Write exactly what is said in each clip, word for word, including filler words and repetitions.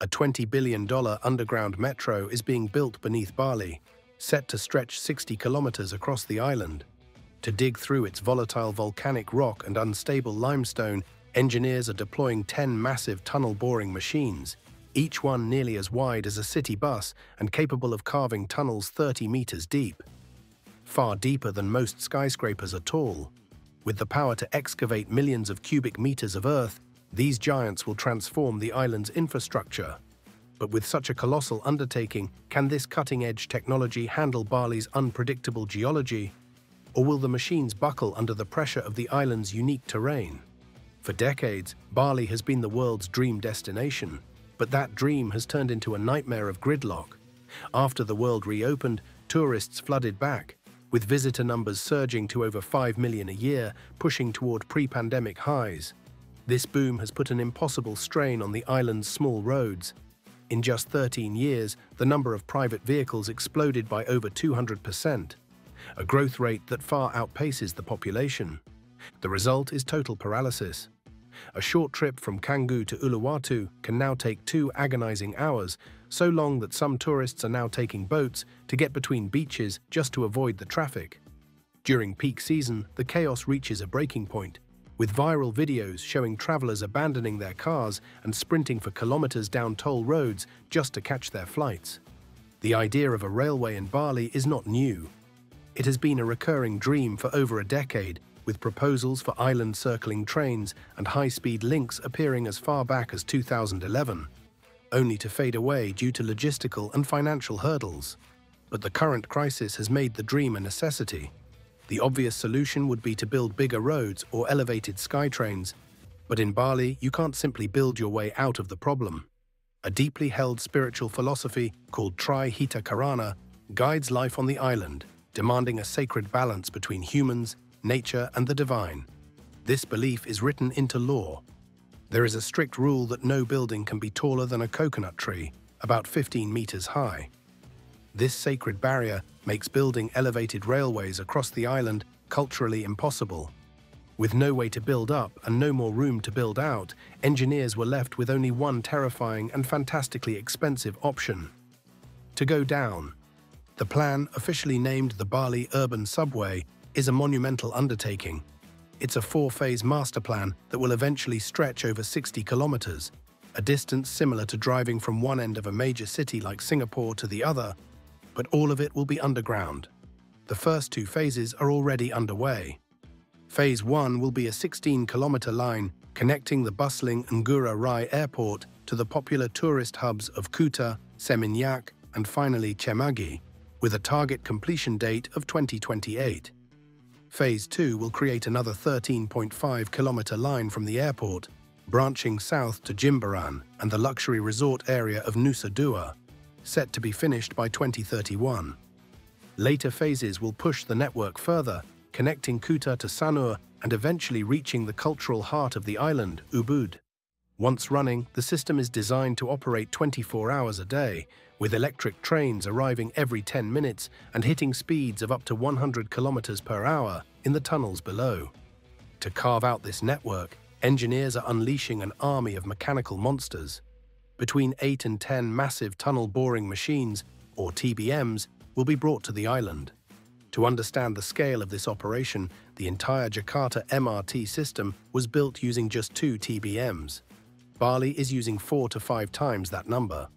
A twenty billion dollar underground metro is being built beneath Bali, set to stretch sixty kilometers across the island. To dig through its volatile volcanic rock and unstable limestone, engineers are deploying ten massive tunnel boring machines, each one nearly as wide as a city bus and capable of carving tunnels thirty meters deep. Far deeper than most skyscrapers are tall. With the power to excavate millions of cubic meters of earth, these giants will transform the island's infrastructure. But with such a colossal undertaking, can this cutting-edge technology handle Bali's unpredictable geology? Or will the machines buckle under the pressure of the island's unique terrain? For decades, Bali has been the world's dream destination, but that dream has turned into a nightmare of gridlock. After the world reopened, tourists flooded back, with visitor numbers surging to over five million a year, pushing toward pre-pandemic highs. This boom has put an impossible strain on the island's small roads. In just thirteen years, the number of private vehicles exploded by over two hundred percent, a growth rate that far outpaces the population. The result is total paralysis. A short trip from Canggu to Uluwatu can now take two agonizing hours, so long that some tourists are now taking boats to get between beaches just to avoid the traffic. During peak season, the chaos reaches a breaking point, with viral videos showing travelers abandoning their cars and sprinting for kilometers down toll roads just to catch their flights. The idea of a railway in Bali is not new. It has been a recurring dream for over a decade, with proposals for island-circling trains and high-speed links appearing as far back as two thousand eleven, only to fade away due to logistical and financial hurdles. But the current crisis has made the dream a necessity. The obvious solution would be to build bigger roads or elevated SkyTrains, but in Bali, you can't simply build your way out of the problem. A deeply held spiritual philosophy called Tri Hita Karana guides life on the island, demanding a sacred balance between humans, nature and the divine. This belief is written into law. There is a strict rule that no building can be taller than a coconut tree, about fifteen meters high. This sacred barrier makes building elevated railways across the island culturally impossible. With no way to build up and no more room to build out, engineers were left with only one terrifying and fantastically expensive option: to go down. The plan, officially named the Bali Urban Subway, is a monumental undertaking. It's a four-phase master plan that will eventually stretch over sixty kilometers, a distance similar to driving from one end of a major city like Singapore to the other, but all of it will be underground. The first two phases are already underway. Phase one will be a sixteen kilometer line connecting the bustling Ngurah Rai Airport to the popular tourist hubs of Kuta, Seminyak, and finally Chemagi, with a target completion date of twenty twenty-eight. Phase two will create another thirteen point five kilometer line from the airport, branching south to Jimbaran and the luxury resort area of Nusa Dua, set to be finished by twenty thirty-one. Later phases will push the network further, connecting Kuta to Sanur and eventually reaching the cultural heart of the island, Ubud. Once running, the system is designed to operate twenty-four hours a day, with electric trains arriving every ten minutes and hitting speeds of up to one hundred kilometers per hour in the tunnels below. To carve out this network, engineers are unleashing an army of mechanical monsters. Between eight and ten massive tunnel boring machines, or T B Ms, will be brought to the island. To understand the scale of this operation, the entire Jakarta M R T system was built using just two T B Ms. Bali is using four to five times that number.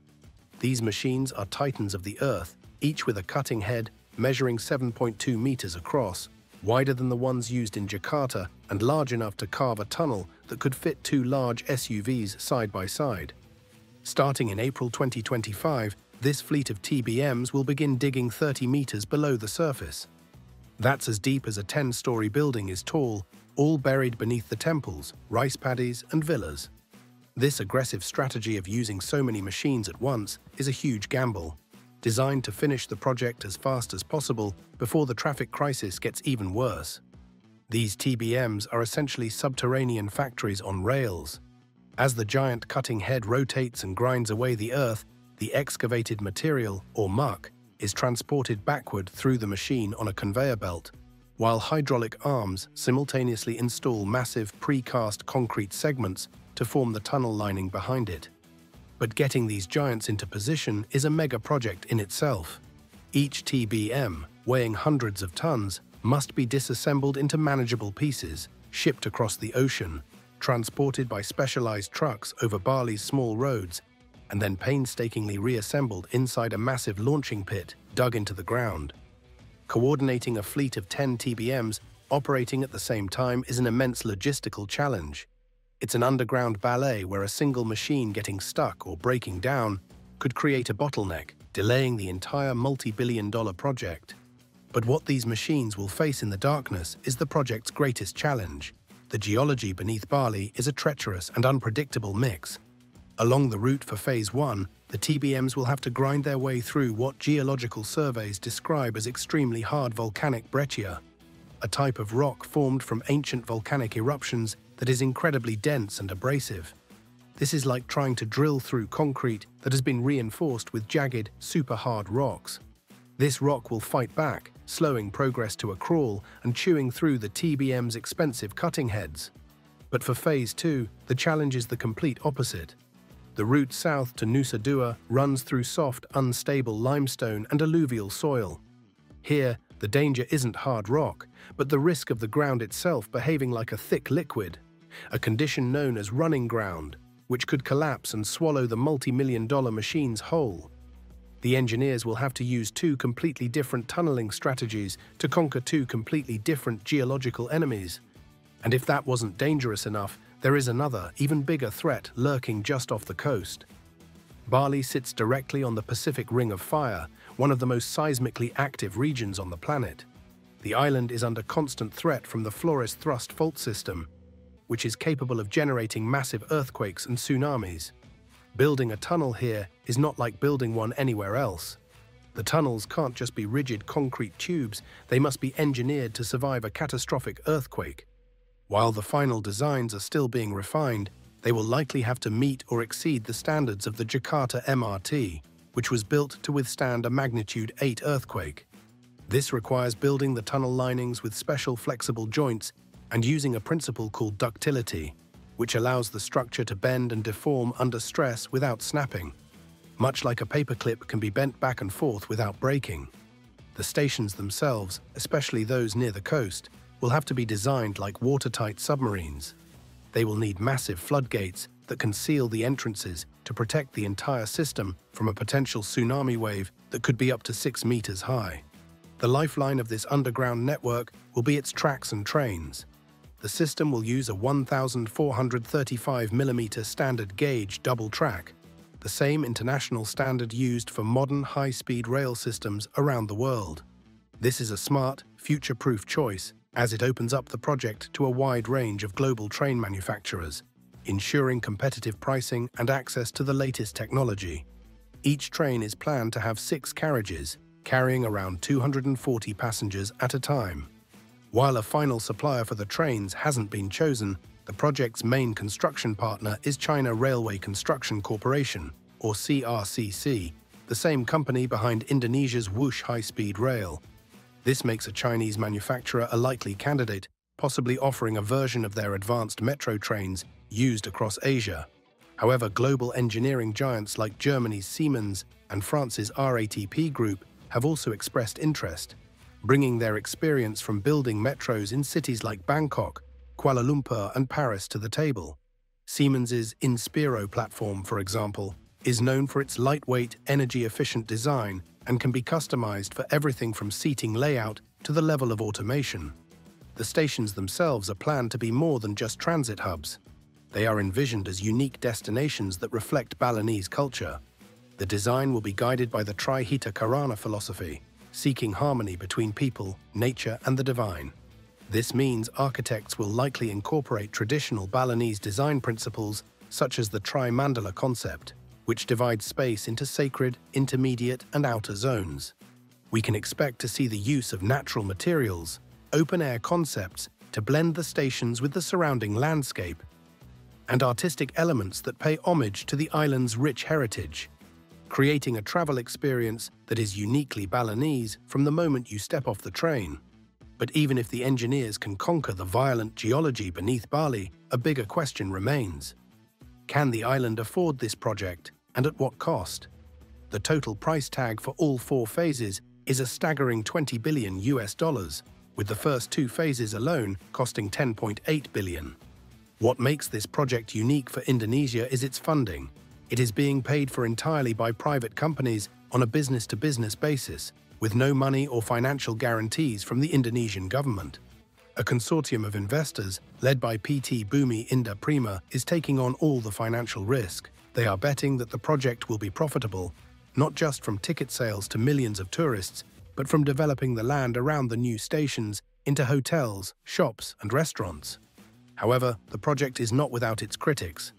These machines are titans of the earth, each with a cutting head measuring seven point two meters across, wider than the ones used in Jakarta and large enough to carve a tunnel that could fit two large S U Vs side by side. Starting in April twenty twenty-five, this fleet of T B Ms will begin digging thirty meters below the surface. That's as deep as a ten-story building is tall, all buried beneath the temples, rice paddies and villas. This aggressive strategy of using so many machines at once is a huge gamble, designed to finish the project as fast as possible before the traffic crisis gets even worse. These T B Ms are essentially subterranean factories on rails. As the giant cutting head rotates and grinds away the earth, the excavated material, or muck, is transported backward through the machine on a conveyor belt, while hydraulic arms simultaneously install massive precast concrete segments to form the tunnel lining behind it. but getting these giants into position is a mega project in itself. Each T B M, weighing hundreds of tons, must be disassembled into manageable pieces, shipped across the ocean, transported by specialized trucks over Bali's small roads, and then painstakingly reassembled inside a massive launching pit dug into the ground. Coordinating a fleet of ten T B Ms operating at the same time is an immense logistical challenge. It's an underground ballet where a single machine getting stuck or breaking down could create a bottleneck, delaying the entire multi-billion dollar project. But what these machines will face in the darkness is the project's greatest challenge. The geology beneath Bali is a treacherous and unpredictable mix. Along the route for Phase one, the T B Ms will have to grind their way through what geological surveys describe as extremely hard volcanic breccia, a type of rock formed from ancient volcanic eruptions that is incredibly dense and abrasive. This is like trying to drill through concrete that has been reinforced with jagged, super-hard rocks. This rock will fight back, slowing progress to a crawl and chewing through the T B M's expensive cutting heads. But for Phase two, the challenge is the complete opposite. The route south to Nusa Dua runs through soft, unstable limestone and alluvial soil. Here, the danger isn't hard rock, but the risk of the ground itself behaving like a thick liquid, a condition known as running ground, which could collapse and swallow the multi-million dollar machines whole. The engineers will have to use two completely different tunneling strategies to conquer two completely different geological enemies. And if that wasn't dangerous enough, there is another, even bigger threat lurking just off the coast. Bali sits directly on the Pacific Ring of Fire, one of the most seismically active regions on the planet. The island is under constant threat from the Flores Thrust Fault System, which is capable of generating massive earthquakes and tsunamis. Building a tunnel here is not like building one anywhere else. The tunnels can't just be rigid concrete tubes, they must be engineered to survive a catastrophic earthquake. While the final designs are still being refined, they will likely have to meet or exceed the standards of the Jakarta M R T, which was built to withstand a magnitude eight earthquake. This requires building the tunnel linings with special flexible joints and using a principle called ductility, which allows the structure to bend and deform under stress without snapping, much like a paperclip can be bent back and forth without breaking. The stations themselves, especially those near the coast, will have to be designed like watertight submarines. They will need massive floodgates that can seal the entrances to protect the entire system from a potential tsunami wave that could be up to six meters high. The lifeline of this underground network will be its tracks and trains. The system will use a one thousand four hundred thirty-five millimeter standard gauge double track, the same international standard used for modern high-speed rail systems around the world. This is a smart, future-proof choice as it opens up the project to a wide range of global train manufacturers, ensuring competitive pricing and access to the latest technology. Each train is planned to have six carriages, carrying around two hundred forty passengers at a time. While a final supplier for the trains hasn't been chosen, the project's main construction partner is China Railway Construction Corporation, or C R C C, the same company behind Indonesia's Woosh High Speed Rail. This makes a Chinese manufacturer a likely candidate, possibly offering a version of their advanced metro trains used across Asia. However, global engineering giants like Germany's Siemens and France's R A T P Group have also expressed interest, bringing their experience from building metros in cities like Bangkok, Kuala Lumpur and Paris to the table. Siemens's Inspiro platform, for example, is known for its lightweight, energy-efficient design and can be customized for everything from seating layout to the level of automation. The stations themselves are planned to be more than just transit hubs. They are envisioned as unique destinations that reflect Balinese culture. The design will be guided by the Tri Hita Karana philosophy, seeking harmony between people, nature and the divine. This means architects will likely incorporate traditional Balinese design principles such as the Tri-Mandala concept, which divides space into sacred, intermediate and outer zones. We can expect to see the use of natural materials, open-air concepts to blend the stations with the surrounding landscape, and artistic elements that pay homage to the island's rich heritage, creating a travel experience that is uniquely Balinese from the moment you step off the train. But even if the engineers can conquer the violent geology beneath Bali, a bigger question remains. Can the island afford this project, and at what cost? The total price tag for all four phases is a staggering twenty billion U S dollars, with the first two phases alone costing ten point eight billion. What makes this project unique for Indonesia is its funding. It is being paid for entirely by private companies on a business-to-business basis, with no money or financial guarantees from the Indonesian government. A consortium of investors, led by P T Bumi Indaprima, is taking on all the financial risk. They are betting that the project will be profitable, not just from ticket sales to millions of tourists, but from developing the land around the new stations into hotels, shops, and restaurants. However, the project is not without its critics.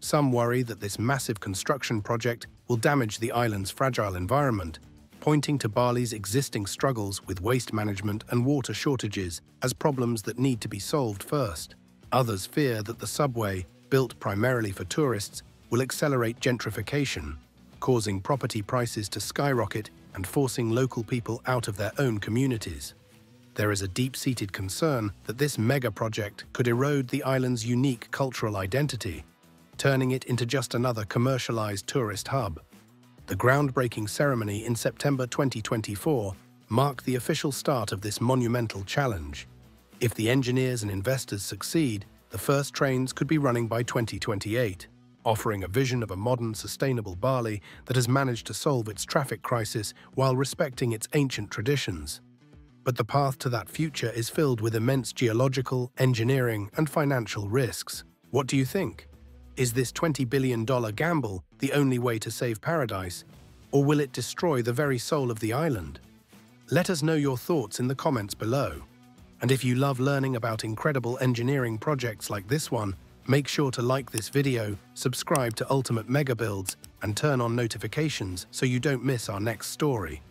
Some worry that this massive construction project will damage the island's fragile environment, pointing to Bali's existing struggles with waste management and water shortages as problems that need to be solved first. Others fear that the subway, built primarily for tourists, will accelerate gentrification, causing property prices to skyrocket and forcing local people out of their own communities. There is a deep-seated concern that this mega project could erode the island's unique cultural identity, turning it into just another commercialized tourist hub. The groundbreaking ceremony in September twenty twenty-four marked the official start of this monumental challenge. If the engineers and investors succeed, the first trains could be running by twenty twenty-eight. Offering a vision of a modern, sustainable Bali that has managed to solve its traffic crisis while respecting its ancient traditions. But the path to that future is filled with immense geological, engineering, and financial risks. What do you think? Is this twenty billion dollar gamble the only way to save paradise, or will it destroy the very soul of the island? Let us know your thoughts in the comments below. And if you love learning about incredible engineering projects like this one, make sure to like this video, subscribe to Ultimate Mega Builds, and turn on notifications so you don't miss our next story.